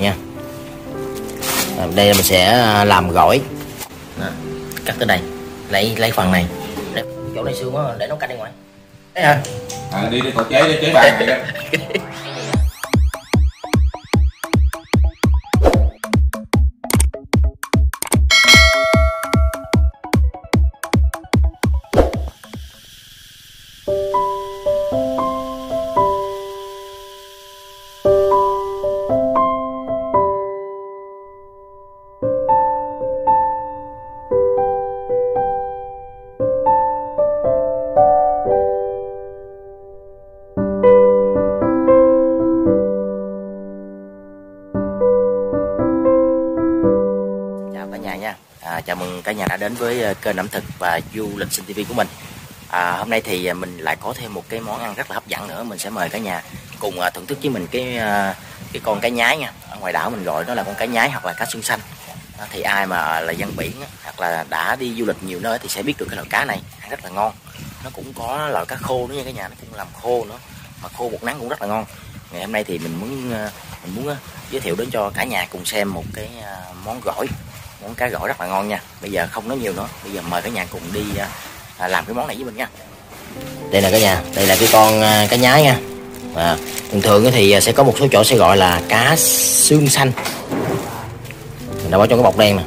nha. Đây mình sẽ làm gỏi. Đó, cắt tới đây, lấy phần này. Đấy, chỗ này xương quá để nấu canh đi ngoài. Đấy hả? À, đi khỏi chế đi, chế bàn vậy đó. Chào mừng cả nhà đã đến với kênh ẩm thực và du lịch SinhTV của mình. Hôm nay thì mình lại có thêm một cái món ăn rất là hấp dẫn nữa. Mình sẽ mời cả nhà cùng thưởng thức với mình cái con cá nhái nha. Ở ngoài đảo mình gọi nó là con cá nhái hoặc là cá xương xanh. Thì ai mà là dân biển hoặc là đã đi du lịch nhiều nơi thì sẽ biết được cái loại cá này ăn rất là ngon. Nó cũng có loại cá khô nữa nha cả nhà, nó cũng làm khô nữa, mà khô một nắng cũng rất là ngon. Ngày hôm nay thì mình muốn giới thiệu đến cho cả nhà cùng xem một cái món cá gỏi rất là ngon nha. Bây giờ không nói nhiều nữa, bây giờ mời cả nhà cùng đi làm cái món này với mình nha. Đây là cả nhà, đây là cái con cá nhái nha. Và thường thường thì sẽ có một số chỗ sẽ gọi là cá xương xanh. Mình đã bỏ trong cái bọc đen nè.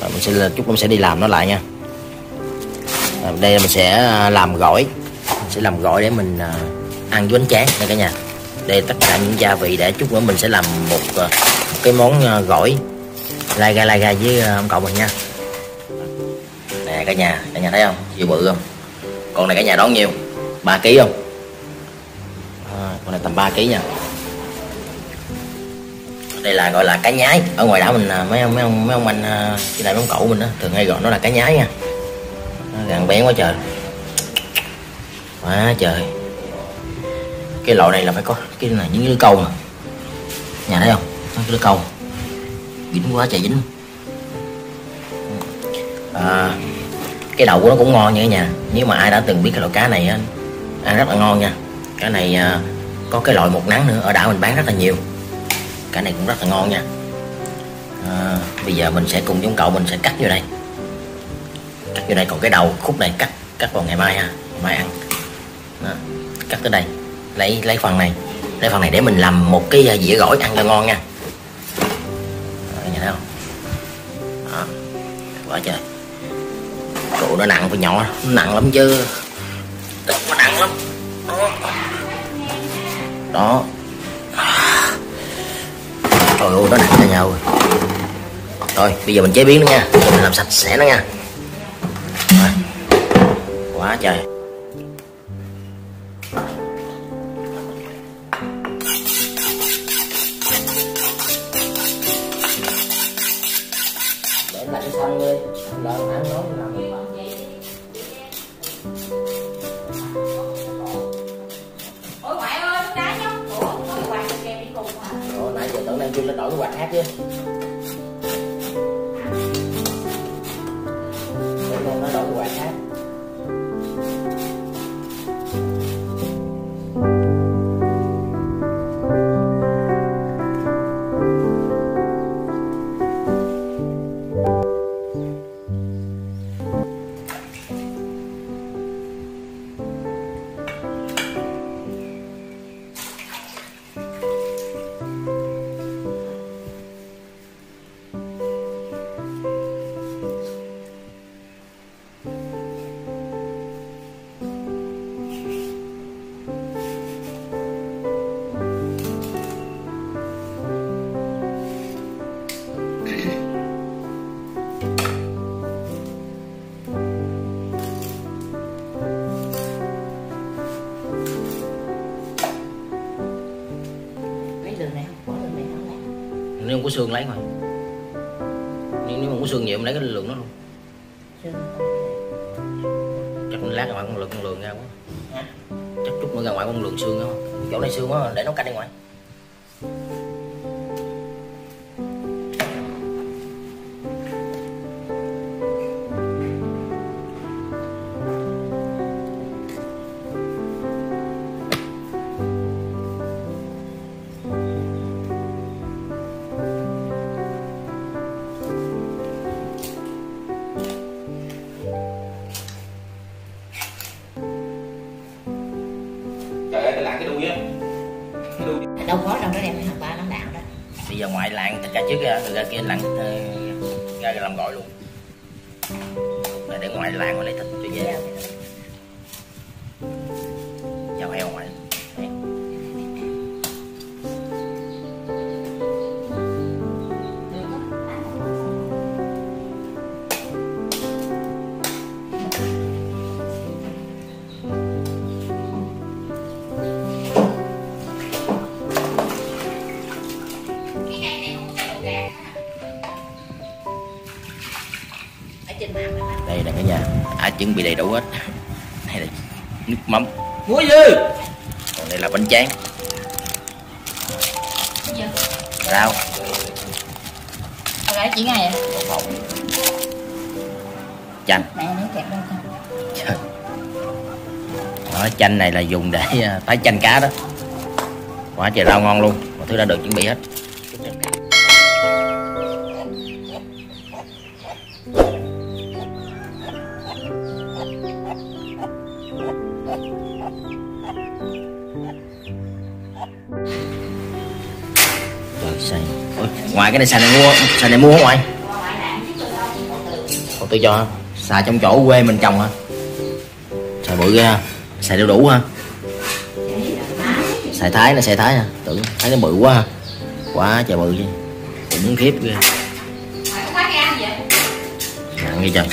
Rồi mình sẽ chút sẽ đi làm nó lại nha. Rồi đây là mình sẽ làm gỏi, để mình ăn với bánh tráng nha cả nhà. Đây tất cả những gia vị để chút nữa mình sẽ làm một cái món gỏi lai gai với ông cậu mình nha. Nè cả nhà thấy không? Vừa bự không? Con này cả nhà đón nhiều 3 kg không? À, con này tầm 3 kg nha. Đây là gọi là cá nhái. Ở ngoài đảo mình mấy ông anh với lại mấy ông cậu mình đó, thường hay gọi nó là cá nhái nha. Nó gần bén quá trời. Quá trời. Cái loại này là phải có cái này những lưỡi câu nè. Nhà thấy không? Có cái lưỡi câu. Dính quá trời dính. Cái đậu của nó cũng ngon nha cả nhà. Nếu mà ai đã từng biết cái loại cá này ăn rất là ngon nha. Cái này có cái loại một nắng nữa, ở đảo mình bán rất là nhiều. Cái này cũng rất là ngon nha. Bây giờ mình sẽ cùng với ông cậu mình sẽ cắt vô đây. Còn cái đầu khúc này cắt vào ngày mai ha, ngày mai ăn. Đó, cắt tới đây, lấy phần này, để mình làm một cái dĩa gỏi ăn cho ngon nha. Thấy không? Đó, quá trời. Đồ nó nặng với nhỏ, nó nặng lắm chứ. Nó nặng lắm. Đó. Trời ơi, nó nặng cả nhà ơi. Rồi, bây giờ mình chế biến nó nha, mình làm sạch sẽ nó nha. Rồi. Quá trời. Nếu không có xương lấy ngoài. Nếu không có xương nhiều mình lấy cái lượng nó luôn. Chắc lát ra ngoài con lường ra quá. Chắc chút nữa ra ngoài con lường xương không? Chỗ này xương quá để nấu canh đi ngoài. đi vào ngoại lạng thịt gà trước ra, thịt gà kia lặn ra làm gọi luôn. Rồi để ngoại lạng rồi lấy thịt cho dễ ăn. Giao heo ngoại. Đây là cả nhà đã chuẩn bị đầy đủ hết. Đây là nước mắm, muối dư. Còn đây là bánh tráng, rau. Rồi chỉ ngay vậy. Chanh. Mẹ nó kẹp đâu trời. Đó, chanh này là dùng để tái chanh cá đó. Quá trời rau ngon luôn, mọi thứ đã được chuẩn bị hết. Xài. Ủa, ngoài cái này xài này mua, xài này mua không ngoại? Còn tôi cho xài trong chỗ quê mình trồng hả? Xài bự ghê ha, xài đu đủ ha. Xài thái nó xài thái ha, tưởng thấy nó bự quá ha. Quá trời bự chứ, khủng khiếp ghê. Nặng như trời,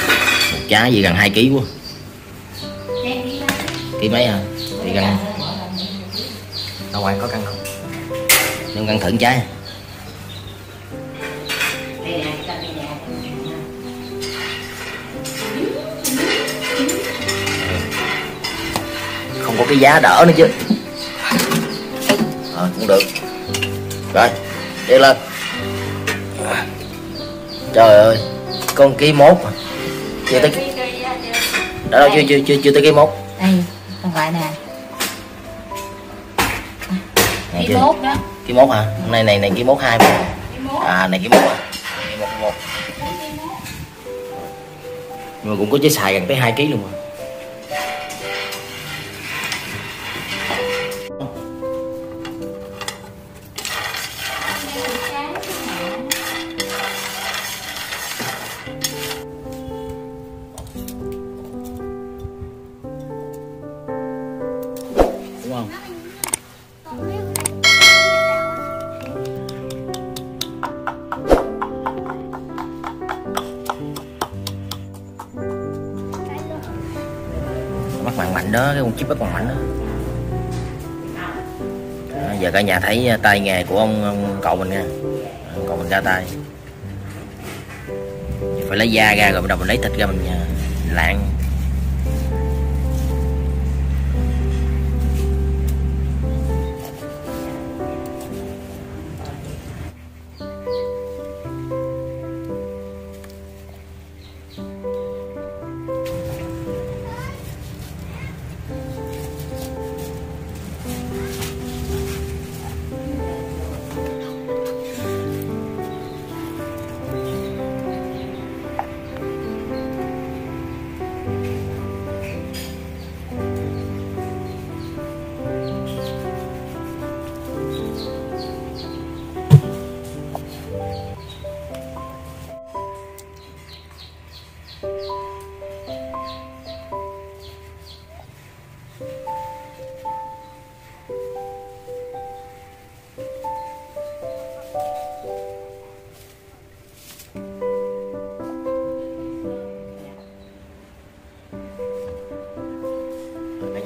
một trái gì gần 2 kg quá. Ký mấy hả? Thì gần. Đâu ngoài có cân không? Nếu cân thử trái. Không có cái giá đỡ nữa chứ. Ờ, cũng được. Rồi, đi lên. Trời ơi, con ký 1 mà. Chưa tới. Đó đâu chưa tới ký 1. Đây, con ngoại nè. Ký 1 đó. Ký 1 hả? Hôm nay này ký 1 2 mà. À, này ký 1 à. Ký 1. Nhưng mà cũng có trái xài gần tới 2 kg luôn mà. Không? Bắt mặn mạnh đó, cái con chip bắt mặn mạnh đó. Đó, giờ cả nhà thấy tay nghề của ông cậu mình nha. Ông cậu mình ra tay. Phải lấy da ra rồi bắt đầu mình lấy thịt ra mình lạng.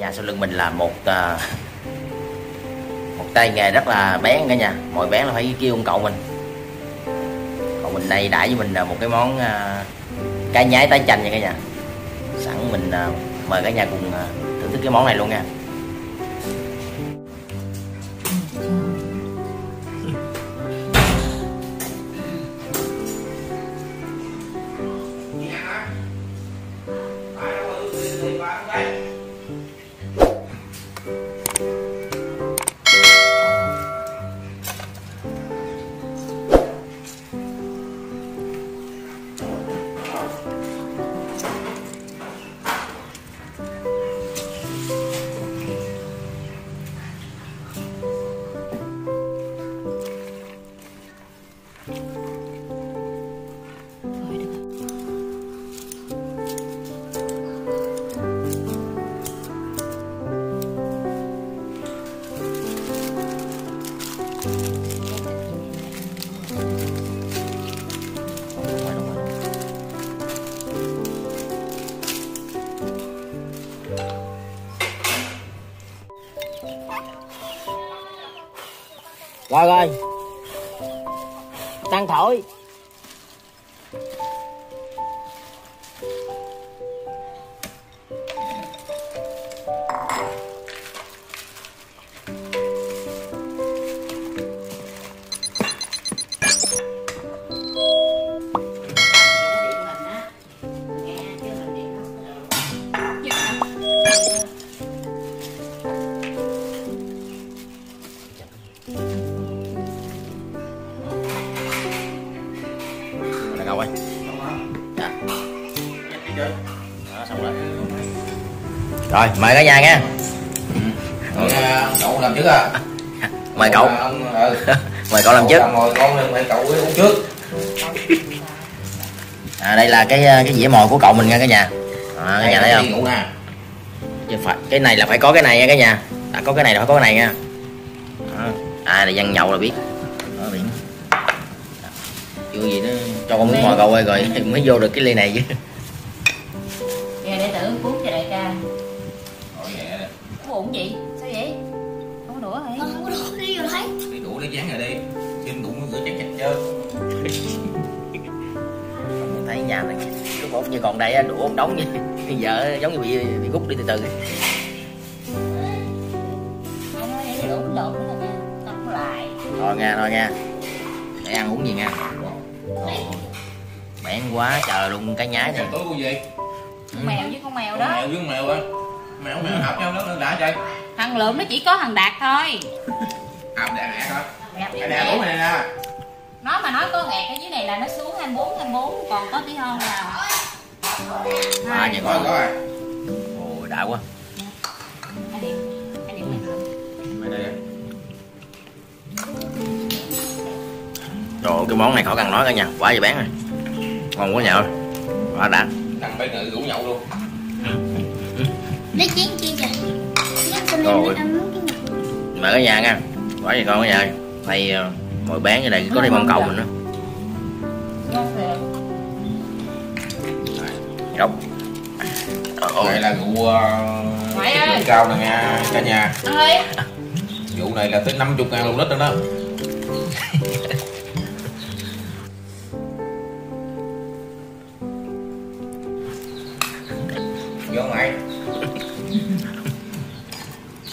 Nhà sau lưng mình là một tay nghề rất là bén cả nhà. Mọi bén là phải kêu ông cậu mình. Cậu mình đây đãi với mình là một cái món cá nhái tái chanh nha cả nhà. Sẵn mình mời cả nhà cùng thưởng thức cái món này luôn nha. Rồi rồi, đang thổi. Rồi, mời cả nhà nha. Cậu làm trước à? Mời cậu. Mời cậu làm trước. Ngồi ngon mời cậu uống trước. À, đây là cái dĩa mồi của cậu mình nha cả nhà. À, cả nhà thấy không? Phải, cái này là phải có cái này nha cả nhà. Đã có cái này là phải có cái này nha. Ai là dân nhậu là biết. Chưa gì nó cho con miếng mồi cậu ơi rồi mới vô được cái ly này chứ. Để tự cuốn cho đại ca. Buồn gì? Sao vậy? Không có đũa hả? Không có đũa đi rồi thấy. Lấy đũa lấy dán rồi đi. Xin đũa nó chặt chặt chơi. Thấy nhà này cái bột như còn đây đũa không đóng như bây giờ giống như bị gút đi từ từ. Để đũa lộn nữa là nha. Đóng lại. Rồi nha. Để ăn uống gì nha. Bén quá trời luôn cái nhái này. Tối gì? Mèo với con mèo đó. Mèo với con mèo á. Mèo học nhau nó đã chơi. Thằng Lượm nó chỉ có thằng Đạt thôi. Học Đạt Đạt thôi. Đạt đúng này nè. Nó mà nói có ngạt ở dưới này là nó xuống 24 còn có tí hơn nào. À vậy coi coi. Ôi đã quá. Anh điểm này. Mày đây. Trời cái món này khỏi cần nói cả nhà, quá vậy bán rồi. Ngon quá nhậu. Quá đã. Đằng bên nữ rủ nhậu luôn. Lấy chén kia kìa. Mở cái nhà nha. Bỏ gì con cái nhà. Thầy ngồi bán như này có thêm mong cầu mình nữa. Gốc. Đây là rượu cao nè nha cả nhà. Rượu này là tới 50.000 một lít nữa đó. Vô mày.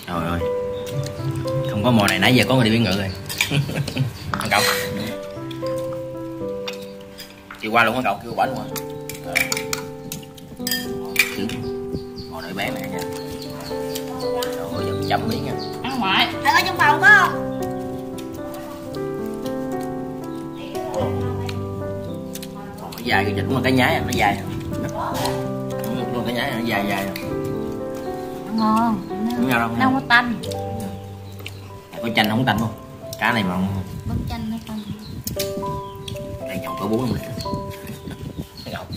Trời ơi. Không có mồi này nãy giờ có người đi biển ngự rồi. Ăn cậu. Chiều qua luôn hả cậu? Kêu bỏ luôn hả? Mồi này bán này nha. Trời ơi, giờ chấm miếng nha. Ăn ngoại. Thầy ở trong phòng có không? Nó dài kìa, đúng là cái nhái nó dài. Cái nhái nó dài ngon nó có tanh có chanh không tanh không cá này mà không có chanh hay không đây nhậu có 4 luôn nè ngọc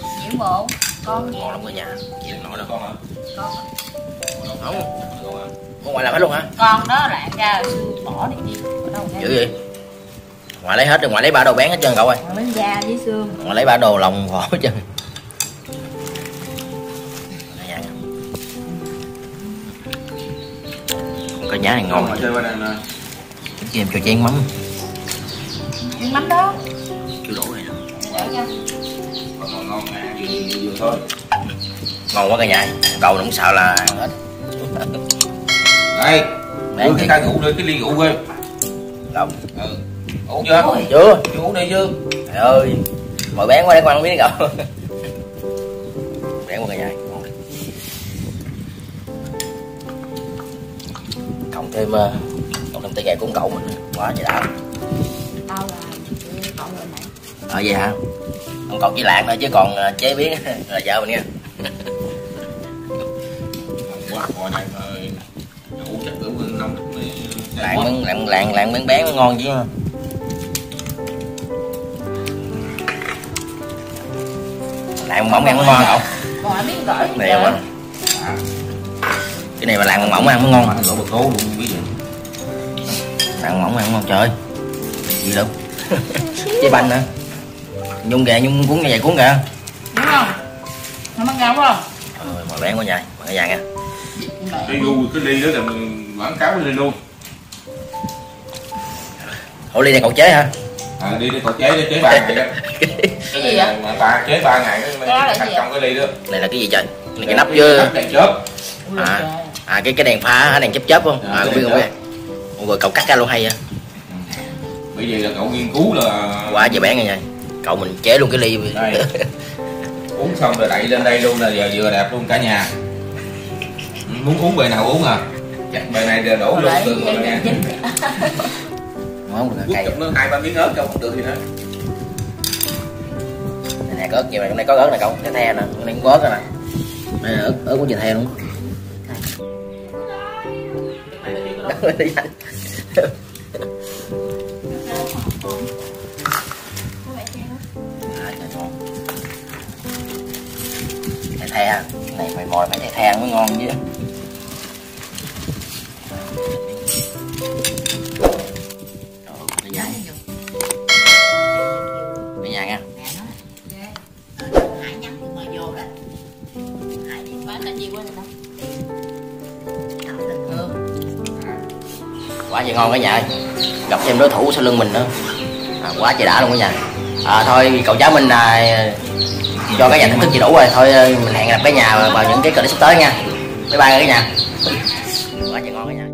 diễm bộ con ngon lắm cả nhà diễm nổi đó con hả con không con ngoại làm hết luôn hả con đó loạn ra bỏ đi dữ vậy ngoại lấy hết rồi ngoại lấy 3 đồ bán hết trơn cậu ơi ngoại lấy da với xương ngoại lấy 3 đồ lòng vỏ hết trơn cái nhái này ngon rồi. Chị em cho chén mắm. Chén mắm đó. Chưa đổ này nữa. Còn ngon nè, vừa thôi. Ngon quá cả nhà. Đầu cũng sợ là hết. Đây, đưa cái chai rượu đưa cái ly rượu quê. Đồng. Ừ. Uống chưa? Chưa. Chưa uống đi chứ. Trời ơi. Mời bán qua để con ăn miếng cậu. Để qua cả nhà. Cộng thêm tay gà của cậu mình quá trời đã. Tao là cậu rồi mày. Ờ vậy hả? Ông cậu chỉ lạng thôi chứ còn chế biến là vợ mình nha. Quá coi này ơi. Đủ chắc đủ nóng lạng miếng bén ngon chứ. Lạng mỏng ăn mới ngon cậu. Còn ai biết gỏi nhiều quá. Cái này mà lạng mỏng ăn mới ngon. Lỗ bật cố luôn quý vị. Lạng mỏng ăn ngon trời. Gì đâu. Chế banh hả? Nhung kìa, Nhung cuốn như vậy cuốn kìa. Đúng không? Nó mắc ngon quá. Rồi mời bán của nhà, mời cả nhà nha. Cái ly đó là mình quảng cáo cái ly luôn. Ủa ly này cậu chế hả? À, đi đi cậu chế đi, chế 3 ngày đó. Cái gì vậy? Ta chế 3 ngày đó thành công cái ly đó. Này là cái gì trời? Này cái nắp chứ. Đèn chớp. À cái đèn pha hả, đèn chớp chớp không? À không biết không biết. Mọi người cậu cắt ra luôn hay vậy? Bởi vì là cậu nghiên cứu là quá về bán nha. Cậu mình chế luôn cái ly đây. Uống xong rồi đậy lên đây luôn là giờ vừa đẹp luôn cả nhà. Muốn uống bề nào uống à. Chặt bề này đều đổ luôn từ rồi nha. Ngon được cay. Chụp nước 2-3 miếng ớt cho cũng được gì đó. Đây nè có ớt gì mà hôm nay có ớt nè cậu, cái the nè, hôm nay cũng có ớt rồi nè. Đây là ớt của chị the luôn. Thè này mày mồi phải thè mới ngon chứ. Ở nhà nha. Hải nhắm mà vô đó. Hải đi bán cái gì quên rồi đâu. Quá trời ngon cả nhà ơi. Gặp thêm đối thủ sau lưng mình nữa. À, quá trời đã luôn cả nhà. À, thôi cậu cháu mình này cho cái nhà thưởng thức gì đủ rồi, thôi mình hẹn gặp cái nhà vào những cái clip sắp tới nha. Bye bye cả nhà. Quá trời ngon cả nhà.